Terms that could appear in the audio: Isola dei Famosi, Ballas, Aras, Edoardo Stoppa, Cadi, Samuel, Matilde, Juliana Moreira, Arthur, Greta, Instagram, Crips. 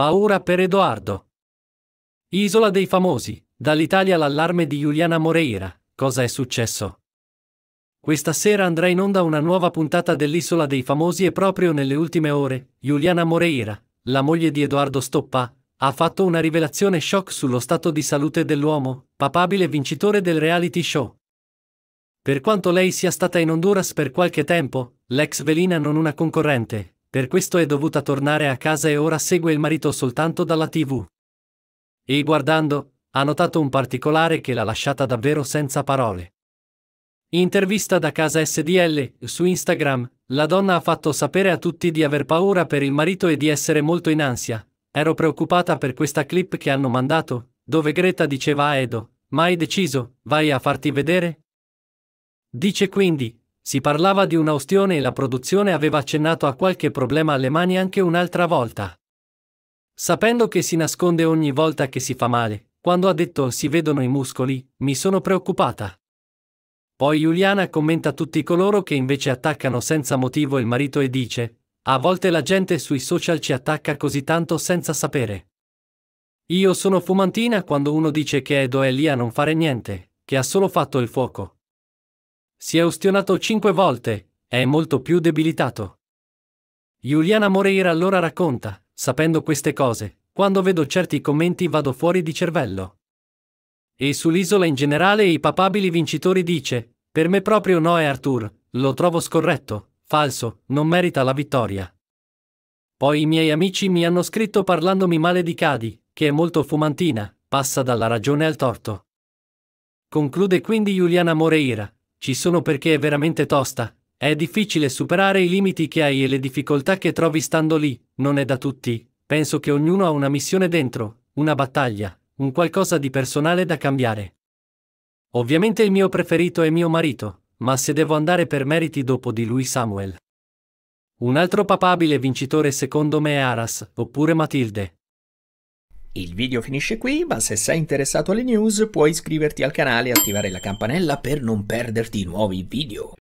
Paura per Edoardo. Isola dei Famosi, dall'Italia l'allarme di Juliana Moreira, cosa è successo? Questa sera andrà in onda una nuova puntata dell'Isola dei Famosi e proprio nelle ultime ore, Juliana Moreira, la moglie di Edoardo Stoppa, ha fatto una rivelazione shock sullo stato di salute dell'uomo, papabile vincitore del reality show. Per quanto lei sia stata in Honduras per qualche tempo, l'ex velina non una concorrente, per questo è dovuta tornare a casa e ora segue il marito soltanto dalla TV. E guardando, ha notato un particolare che l'ha lasciata davvero senza parole. Intervista da casa SDL, su Instagram, la donna ha fatto sapere a tutti di aver paura per il marito e di essere molto in ansia. Ero preoccupata per questa clip che hanno mandato, dove Greta diceva a Edo, ma hai deciso, vai a farti vedere? Dice quindi, si parlava di un'austione e la produzione aveva accennato a qualche problema alle mani anche un'altra volta. Sapendo che si nasconde ogni volta che si fa male, quando ha detto si vedono i muscoli, mi sono preoccupata. Poi Juliana commenta tutti coloro che invece attaccano senza motivo il marito e dice, a volte la gente sui social ci attacca così tanto senza sapere. Io sono fumantina quando uno dice che Edo è lì a non fare niente, che ha solo fatto il fuoco. Si è ustionato 5 volte, è molto più debilitato. Juliana Moreira allora racconta, sapendo queste cose, quando vedo certi commenti vado fuori di cervello. E sull'isola in generale i papabili vincitori dice, per me proprio no è Arthur, lo trovo scorretto. Falso, non merita la vittoria. Poi i miei amici mi hanno scritto parlandomi male di Cadi, che è molto fumantina, passa dalla ragione al torto. Conclude quindi Juliana Moreira, ci sono perché è veramente tosta, è difficile superare i limiti che hai e le difficoltà che trovi stando lì, non è da tutti, penso che ognuno ha una missione dentro, una battaglia, un qualcosa di personale da cambiare. Ovviamente il mio preferito è mio marito. Ma se devo andare per meriti dopo di lui Samuel. Un altro papabile vincitore secondo me è Aras, oppure Matilde. Il video finisce qui, ma se sei interessato alle news puoi iscriverti al canale e attivare la campanella per non perderti nuovi video.